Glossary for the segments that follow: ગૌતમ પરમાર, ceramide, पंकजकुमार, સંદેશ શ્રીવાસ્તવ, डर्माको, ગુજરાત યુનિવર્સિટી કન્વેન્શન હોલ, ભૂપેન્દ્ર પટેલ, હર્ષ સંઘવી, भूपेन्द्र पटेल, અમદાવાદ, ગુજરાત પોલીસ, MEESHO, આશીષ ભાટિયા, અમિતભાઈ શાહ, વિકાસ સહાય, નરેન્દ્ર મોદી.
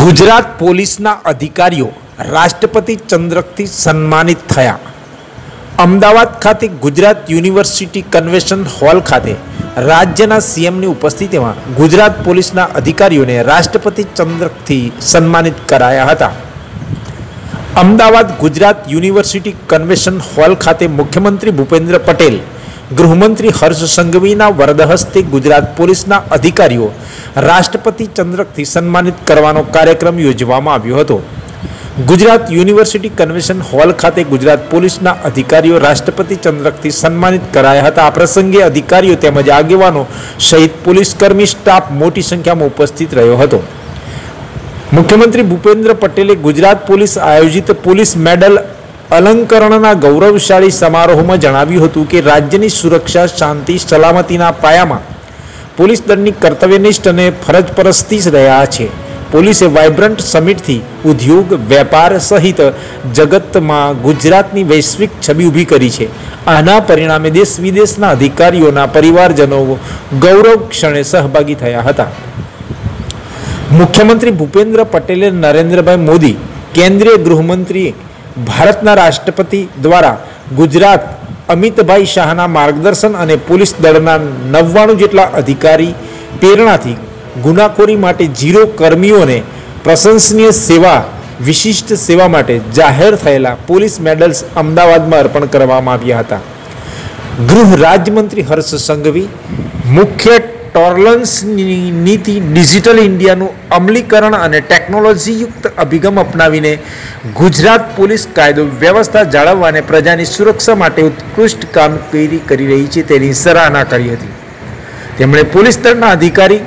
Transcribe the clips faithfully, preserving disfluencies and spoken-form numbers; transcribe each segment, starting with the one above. ગુજરાત પોલીસના અધિકારીઓ રાષ્ટ્રપતિ ચંદ્રકથી સન્માનિત થયા। અમદાવાદ ખાતે ગુજરાત યુનિવર્સિટી કન્વેન્શન હોલ ખાતે રાજ્યના સીએમની ઉપસ્થિતિમાં ગુજરાત પોલીસના અધિકારીઓને રાષ્ટ્રપતિ ચંદ્રકથી સન્માનિત કરાયા હતા। અમદાવાદ ગુજરાત યુનિવર્સિટી કન્વેન્શન હોલ ખાતે મુખ્યમંત્રી ભૂપેન્દ્ર પટેલ, ગૃહમંત્રી હર્ષ સંઘવીના વરદ હસ્તે ગુજરાત પોલીસના અધિકારીઓ રાષ્ટ્રપતિ ચંદ્રકથી સન્માનિત કરવાનો કાર્યક્રમ યોજવામાં આવ્યો હતો। ગુજરાત યુનિવર્સિટી કન્વેન્શન હોલ ખાતે ગુજરાત પોલીસના અધિકારીઓ રાષ્ટ્રપતિ ચંદ્રકથી સન્માનિત કરાયા હતા। આ પ્રસંગે અધિકારીઓ તેમજ આગેવાનો સહિત પોલીસકર્મી સ્ટાફ મોટી સંખ્યામાં ઉપસ્થિત રહ્યો હતો। મુખ્યમંત્રી ભૂપેન્દ્ર પટેલે ગુજરાત પોલીસ આયોજિત પોલીસ મેડલ अलंकरणना गौरवशाळी समारोह में जणाव्युं हतुं के राज्यनी सुरक्षा, शांति, सलामतीना पायामां पोलीस दळनी कर्तव्यनिष्ठ अने फरजपरस्ती ज रह्या छे। पोलीसे वाइब्रंट समिटथी उद्योग, वेपार सहित जगत में गुजरातनी वैश्विक छबी ऊभी करी छे। आना परिणामे देश विदेशना अधिकारीओना परिवारजनो गौरव क्षणे सहभागी थया हता। मुख्यमंत्री भूपेन्द्र पटेले नरेन्द्र भाई मोदी, केन्द्रीय गृहमंत्री भारतना राष्ट्रपति द्वारा गुजरात अमित भाई शाहना मार्गदर्शन अने पुलिस दळना नव्वाणु जेटला अधिकारी प्रेरणाथी गुनाखोरी माटे जीरो कर्मीओने प्रशंसनीय सेवा, विशिष्ट सेवा माटे जाहेर थयेला पोलीस मेडल्स अमदावादमां अर्पण करवामां आव्या हता। गृह राज्यमंत्री हर्ष संघवी मुख्य टॉलरन्स नीति, डिजिटल इंडिया अमलीकरण और टेक्नोलॉजीयुक्त अभिगम अपनावीने गुजरात पुलिस कायदो व्यवस्था जाळववा अने प्रजानी सुरक्षा माटे उत्कृष्ट कामगिरी करी रही छे तेनी सराहना करी हती। तेमणे पोलीस दळना अधिकारी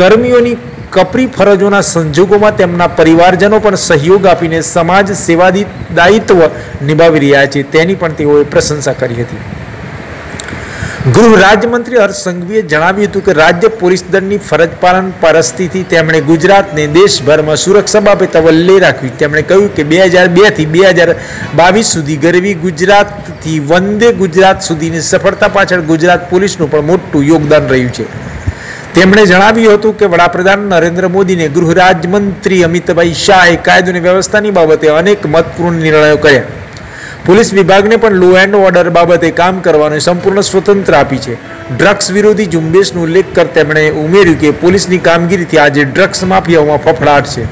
कर्मीओनी कपरी फरजोना संजोगोमां तेमना परिवारजनो पण सहयोग आपीने समाज सेवादी दायित्व निभावी रह्या छे तेनी पण तेओए प्रशंसा करी हती। गृह राज्यमंत्री हर्ष संघवीए जणाव्युं हतुं के राज्य पोलीस दळनी फरज पालन परिस्थिति तेमणे गुजरातने देशभर में सुरक्षा बाबते वल्ले राखवी। तेमणे कह्युं के दो हज़ार दो थी दो हज़ार बावीस सुधी गरवी गुजरात थी वंदे गुजरात सुधीनी सफलता पाछळ गुजरात पोलीसनुं पण मोटुं योगदान रह्युं छे। तेमणे जणाव्युं हतुं के वडाप्रधान नरेन्द्र मोदीने गृह राज्यमंत्री अमितभाई शाहे कायदोनी व्यवस्थानी बाबते अनेक महत्वपूर्ण निर्णयो कर्या। पुलिस विभाग ने पण लॉ एंड ऑर्डर बाबते काम करवाने संपूर्ण स्वतंत्र आपी छे। ड्रग्स विरोधी झुंबेशनो उल्लेख करते તેમણે ઉમેર્યું કે પોલીસની કામગીરીથી આજે ડ્રગ્સ માફિયાઓમાં ફફડાટ છે।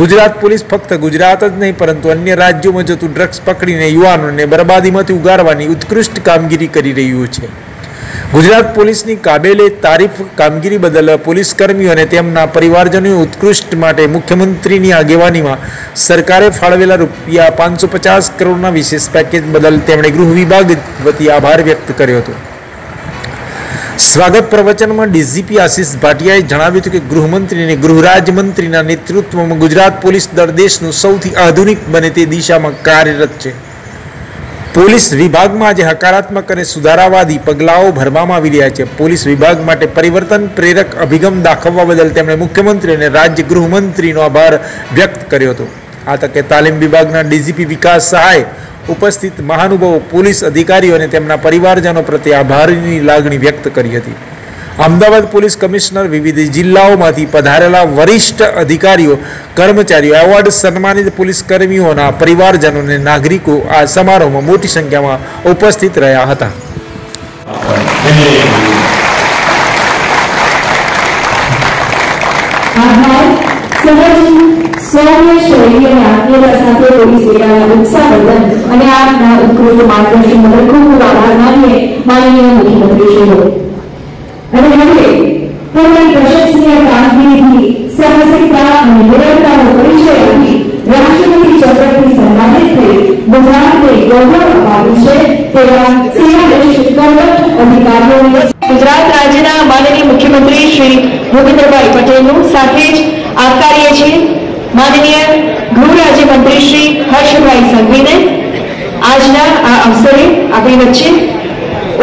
ગુજરાત પોલીસ ફક્ત ગુજરાત જ નહીં પરંતુ અન્ય રાજ્યોમાં જતું ડ્રગ્સ પકડીને યુવાનોને બરબાદીમાંથી ઉગારવાની ઉત્કૃષ્ટ કામગીરી કરી રહ્યું છે। ગુજરાત પોલીસની કાબેલે તારીફ કામગીરી બદલ પોલીસકર્મીઓ અને તેમના પરિવારજનોએ ઉત્કૃષ્ટ માટે મુખ્યમંત્રીની આગેવાનીમાં સરકારે ફાળવેલા રૂપિયા પાંચસો પચાસ કરોડના વિશેષ પેકેજ બદલ તેમણે ગૃહ વિભાગ વતી આભાર વ્યક્ત કર્યો હતો। स्वागत प्रवचन में डीजीपी आशीष भाटियाए जणाव्युं के गृहमंत्री ने गृह राज्यमंत्रीना नेतृत्व में गुजरात पोलीस दल देशनुं सौथी आधुनिक बने ते दिशामां कार्यरत छे। पोलिस विभाग में आज हकारात्मक और सुधारावादी पगलाओ भरवामां आवी रह्या छे। पोलिस विभाग माटे परिवर्तन प्रेरक अभिगम दाखववा बदल तेमणे मुख्यमंत्री अने राज्य गृहमंत्रीनो आभार व्यक्त कर्यो हतो। आ तके तालीम विभागना डीजीपी विकास सहाय उपस्थित महानुभावों, पोलिस अधिकारीओ अने तेमना परिवारजनो प्रत्ये आभारनी लागणी व्यक्त करी हती। अमदावाद पोलिस कमिश्नर, विविध जिल्लाओमांथी पधारेला वरिष्ठ अधिकारीओ, कर्मचारीओ, एवॉर्ड सन्मानित पोलीसकर्मीओना परिवारजनो ने नागरिको आ समारोहमां मोटी संख्यामां उपस्थित रह्या हता। ગુજરાત રાજ્યના માનનીય મુખ્યમંત્રી શ્રી ભૂપેન્દ્રભાઈ પટેલનું સાથે જ આવકારીએ છીએ માનનીય ગૃહ રાજ્યમંત્રી શ્રી હર્ષભાઈ સંઘવીને આજના આ અવસરે આપણી વચ્ચે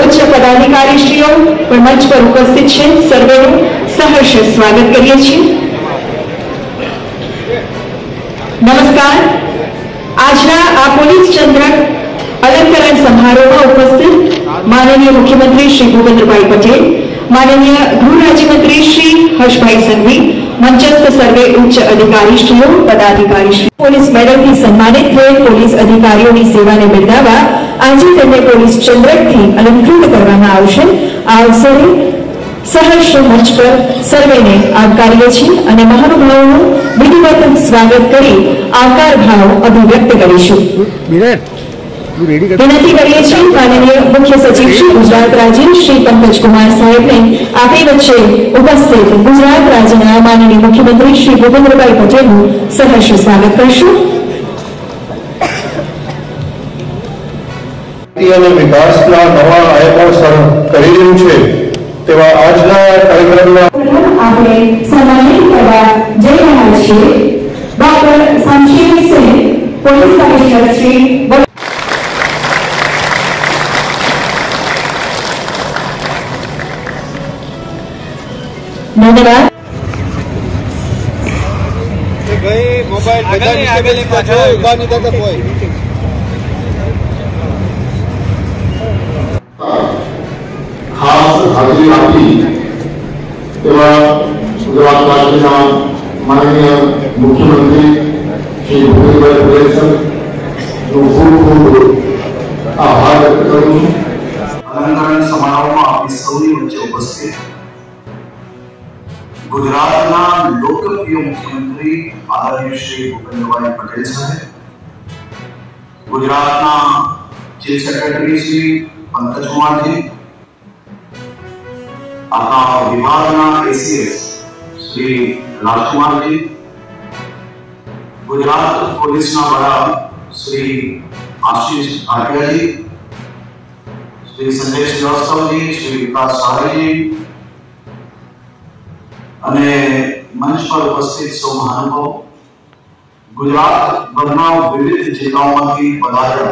उच्च पदाधिकारीश्रीओ पर मंच पर उपस्थित है। सर्वे सहर्ष स्वागत करिए छे। नमस्कार। आज आ पोलीस चंद्रक अलंकरण समारोह में उपस्थित माननीय मुख्यमंत्री श्री भूपेन्द्र भाई पटेल, माननीय गृह राज्यमंत्री श्री हर्षभाई संघवी, मंचस्थ सर्वे उच्च अधिकारी श्रीओ पदाधिकारी श्री पुलिस मेडल थी सम्मानित थे पुलिस अधिकारियों की सेवा ने बदलावा आज पुलिस चंद्रक थी अलंकृत करवामां आवशे। आ अवसरे सहर्ष मंच पर सर्वे ने आवकारीए छीए अने महानुभावोनुं विधिवत स्वागत करी आकार भाव अभिव्यक्त करीशुं। विनती करीए छीए माननीय मुख्य सचिव श्री गुजरात राज्य श्री पंकजकुमार साहेब ने आपणी वच्चे उपस्थित गुजरात राज्यना माननीय मुख्यमंत्री श्री भूपेन्द्र पटेल सहर्ष स्वागत करशुं। विकासना नवा आयामो सर करी रह्युं छे तेवा आजना कार्यक्रमना आपने सम्मानित करवा जय रहा छे doctor संशील Singh police commissioner Shri धन्यवाद। गए मोबाइल बजाने आगे लेकर जो बानी तक पहुंचे हाजरी आपी गुजरात राज्य माननीय मुख्यमंत्री श्री भूपेन्द्र पटेल साहब खूब खूब आभार व्यक्त करूं छूं। अलंकरण समारोहमां आपनी सौनी वच्चे उपस्थित गुजरातना लोकप्रिय मुख्यमंत्री आदरणीय श्री भूपेन्द्रभाई पटेल साहेब, गुजरातना चीफ सेक्रेटरी श्री पंकजकुमार जी, आपका विभागना एसीएस श्री राजकुमार जी, गुजरात पुलिस ना बड़ा श्री आशीष भाटिया जी, श्री संदेश श्रीवास्तव जी, श्री विकास साहब जी अने मंच पर उपस्थित सौ महानुभाव, गुजरात भरमां विविध जिल्लाओमांथी पधारेला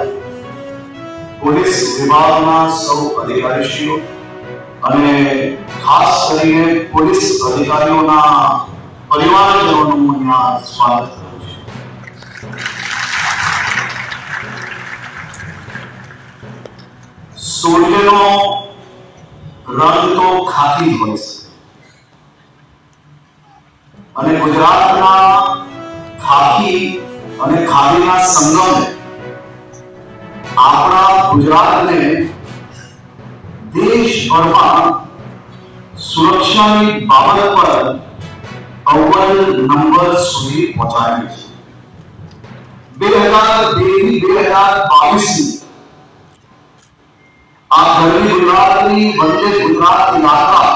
पुलिस विभागना सौ अधिकारीश्रीओ अने खास करीने पुलिस अधिकारियों ना परिवारजनों नु यहाँ स्वागत करूं छूं। सूर्यनो रंग तो खाकी होय छे अने गुजरात ना खाकी अने खाकी ना संगम आपणा गुजरात ने देश भर में सुरक्षा की बाबत पर अव्वल नंबर सुधी पहुंचाई है। दो हज़ार बाईस आधुनिक गुजरात की बदले गुजरात यात्रा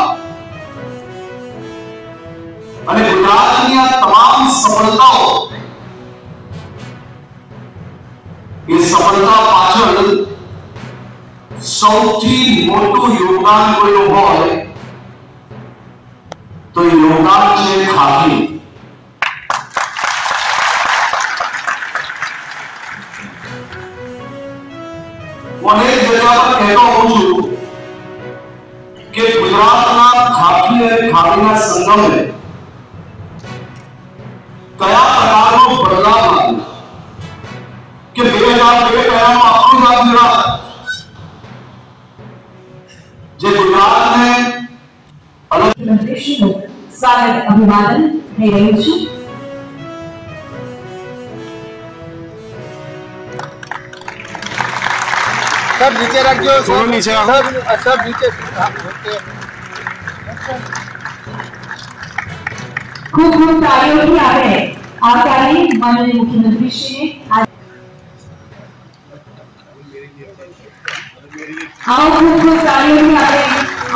अने गुजरात की तमाम सफलताओं ये सफलता पाछळ સૌથી મોટું યોગદાન કયું હોય તો યોગદાન છે ખાકી। અને જેવા કહેતો હું છું કે ગુજરાતના ખાકી અને ખાકીના સંગમે કયા પ્રકારનો બદલાવ આવ્યો કે બે હજાર બે માં આપણું ગુજરાત स्वागत अभिवादन दे रही छूं। सब नीचे रखियो, सब नीचे रखो, सब नीचे। खूब खूब तालियों की आगे आप ताली माननीय मुख्यमंत्री श्री ने आओ खूब खूब तालियों की आगे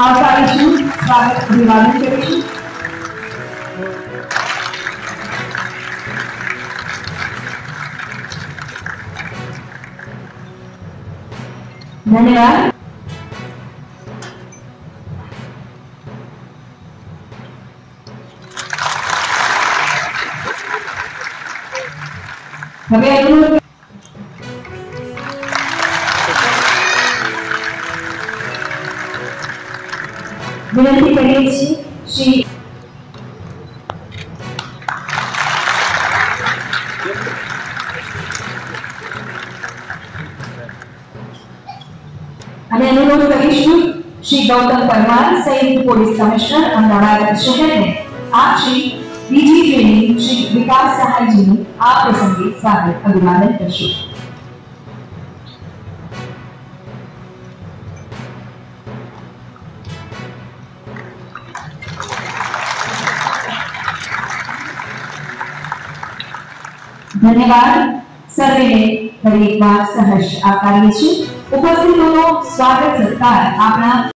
आप ताली छूं स्वागत अभिवादन दे रही छूं। धन्यवाद। विनती करिए श्री श्री गौतम परमार सहित पुलिस कमिश्नर अमदावाद शहर ने आज श्री डीजी ट्रेनिंग श्री विकास सहाय जी ने आप प्रसंगे स्वागत अभिवादन करशो। धन्यवाद सर्वे फरी एक बार सहर्ष आकारिये छे उपस्थित लोगों स्वागत सत्कार आपना।